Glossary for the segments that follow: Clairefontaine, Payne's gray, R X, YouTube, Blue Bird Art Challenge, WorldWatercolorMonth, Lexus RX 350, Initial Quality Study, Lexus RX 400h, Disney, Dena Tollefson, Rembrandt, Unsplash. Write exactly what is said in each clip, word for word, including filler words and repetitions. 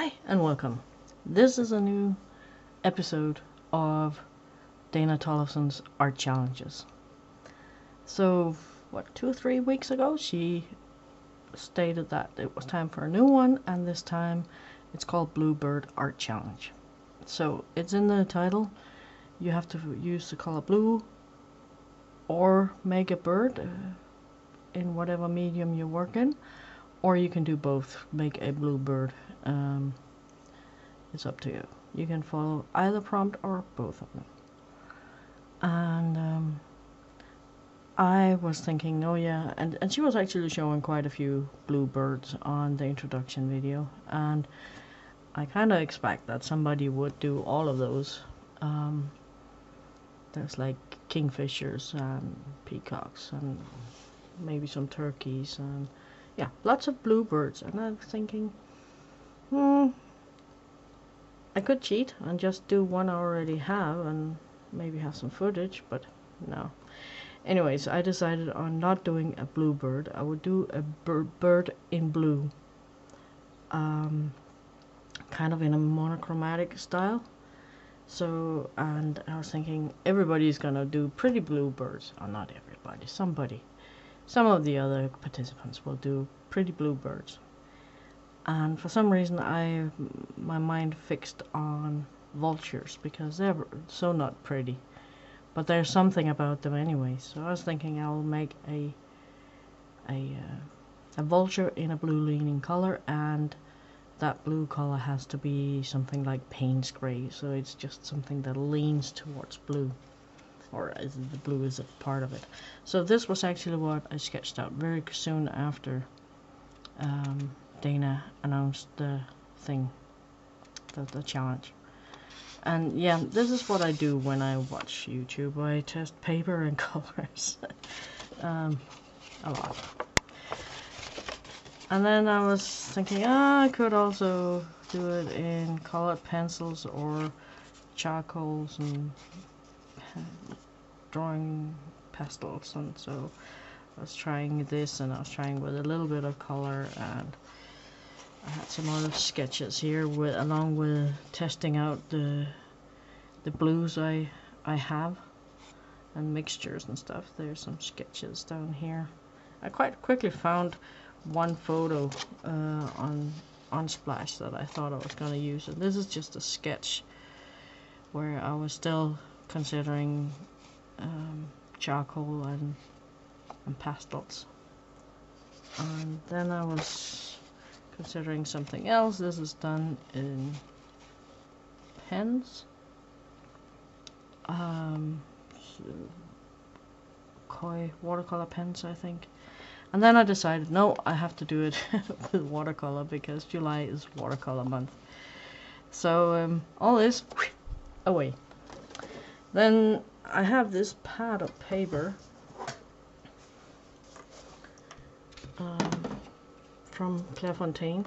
Hi and welcome. This is a new episode of Dena Tollefson's Art Challenges. So, what, two or three weeks ago she stated that it was time for a new one, and this time it's called Blue Bird Art Challenge. So, it's in the title. You have to use the color blue or make a bird uh, in whatever medium you work in. Or you can do both, make a blue bird. Um, it's up to you. You can follow either prompt or both of them. And um, I was thinking, oh yeah, and, and she was actually showing quite a few blue birds on the introduction video. And I kind of expect that somebody would do all of those. Um, there's like kingfishers and peacocks and maybe some turkeys and... yeah, lots of bluebirds, and I'm thinking, hmm, I could cheat and just do one I already have and maybe have some footage, but no. Anyways, I decided on not doing a bluebird. I would do a bird in blue, um, kind of in a monochromatic style. So, and I was thinking everybody's gonna do pretty bluebirds, or not everybody, somebody. Some of the other participants will do pretty blue birds, and for some reason I my mind fixed on vultures because they're so not pretty, but there's something about them anyway. So I was thinking I'll make a a uh, a vulture in a blue leaning color, and that blue color has to be something like Payne's gray, so it's just something that leans towards blue. Or is the blue is a part of it. So this was actually what I sketched out very soon after um, Dena announced the thing, the, the challenge. And yeah, this is what I do when I watch YouTube. I test paper and colors um, a lot. And then I was thinking, ah, I could also do it in colored pencils or charcoals and drawing pastels, and so I was trying this and I was trying with a little bit of color, and I had some other sketches here with along with testing out the the blues I I have and mixtures and stuff. There's some sketches down here. I quite quickly found one photo uh, on Unsplash that I thought I was going to use, and this is just a sketch where I was still considering um, charcoal and, and pastels. And then I was considering something else. This is done in pens, um, so koi watercolor pens, I think. And then I decided, no, I have to do it with watercolor because July is watercolor month. So um, all this away. Then I have this pad of paper um, from Clairefontaine,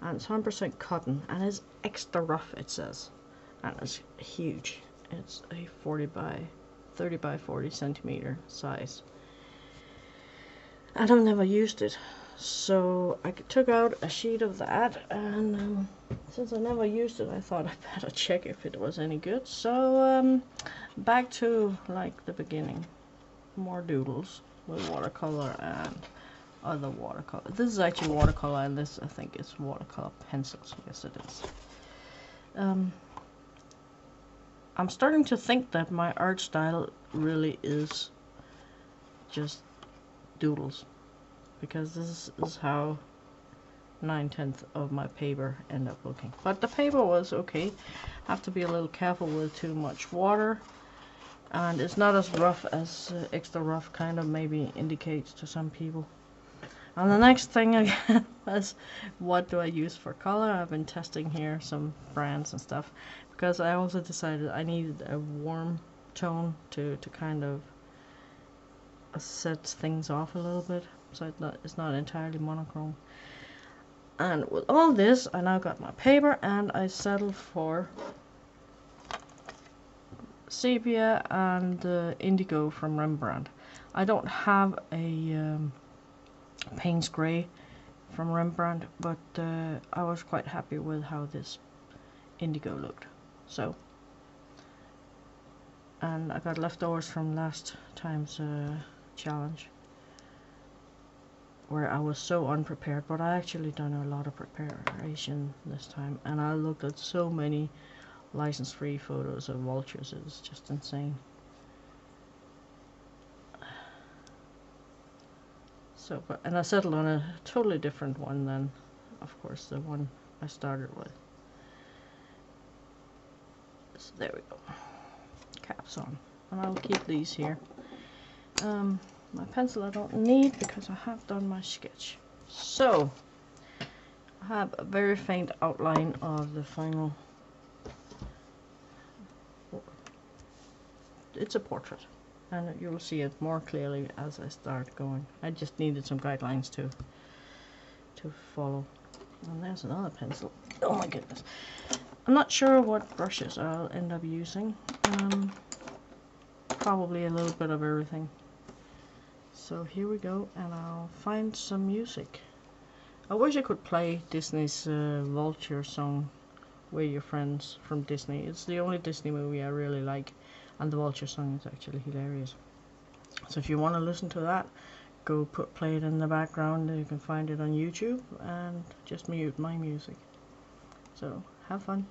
and it's one hundred percent cotton, and it's extra rough, it says, and it's huge. It's a forty by thirty by forty centimeter size, and I've never used it, so I took out a sheet of that, and um, since I never used it, I thought I better check if it was any good. So um, back to like the beginning, more doodles with watercolor and other watercolor. This is actually watercolor, and this I think is watercolor pencils. Yes, it is. Um, I'm starting to think that my art style really is just doodles, because this is how nine tenths of my paper end up looking. But the paper was okay. Have to be a little careful with too much water, and it's not as rough as uh, extra rough kind of maybe indicates to some people. And the next thing again was, what do I use for color? I've been testing here some brands and stuff, because I also decided I needed a warm tone to, to kind of set things off a little bit, so it's not, it's not entirely monochrome. And with all this, I now got my paper, and I settled for sepia and uh, indigo from Rembrandt. I don't have a um, Payne's gray from Rembrandt, but uh, I was quite happy with how this indigo looked. So, and I got leftovers from last time's uh, challenge, where I was so unprepared, but I actually done a lot of preparation this time, and I looked at so many license-free photos of vultures. It was just insane. So, but, and I settled on a totally different one than, of course, the one I started with. So there we go. Caps on. And I'll keep these here. Um, my pencil I don't need because I have done my sketch. So, I have a very faint outline of the final. It's a portrait. And you'll see it more clearly as I start going. I just needed some guidelines to to follow. And there's another pencil. Oh my goodness. I'm not sure what brushes I'll end up using. Um, probably a little bit of everything. So here we go, and I'll find some music. I wish I could play Disney's uh, Vulture song, We're Your Friends, from Disney. It's the only Disney movie I really like. And the vulture song is actually hilarious. So if you want to listen to that, go put play it in the background. You can find it on YouTube, and just mute my music. So have fun.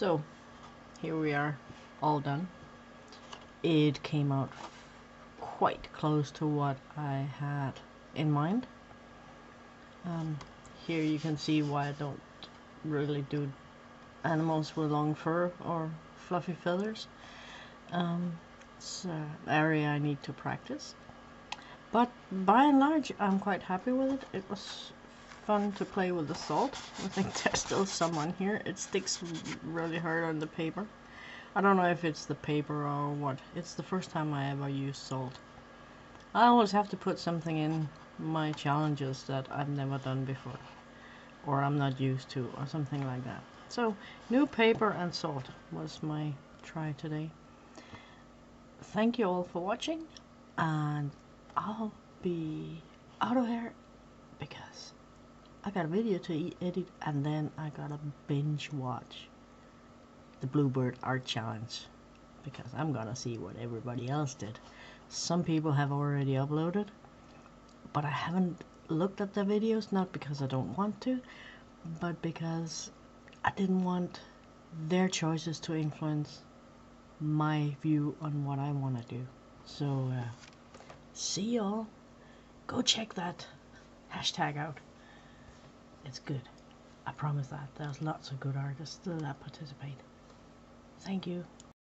So here we are, all done. It came out quite close to what I had in mind. Um, here you can see why I don't really do animals with long fur or fluffy feathers. Um, it's an area I need to practice. But by and large, I'm quite happy with it. It was fun to play with the salt. I think there's still some on here. It sticks really hard on the paper. I don't know if it's the paper or what. It's the first time I ever used salt. I always have to put something in my challenges that I've never done before, or I'm not used to, or something like that. So, new paper and salt was my try today. Thank you all for watching, and I'll be out of here because I got a video to edit, and then I gotta binge watch the Blue Bird Art Challenge because I'm gonna see what everybody else did. Some people have already uploaded, but I haven't looked at the videos, not because I don't want to, but because I didn't want their choices to influence my view on what I want to do. So, uh, see y'all. Go check that hashtag out. It's good. I promise that. There's lots of good artists that participate. Thank you.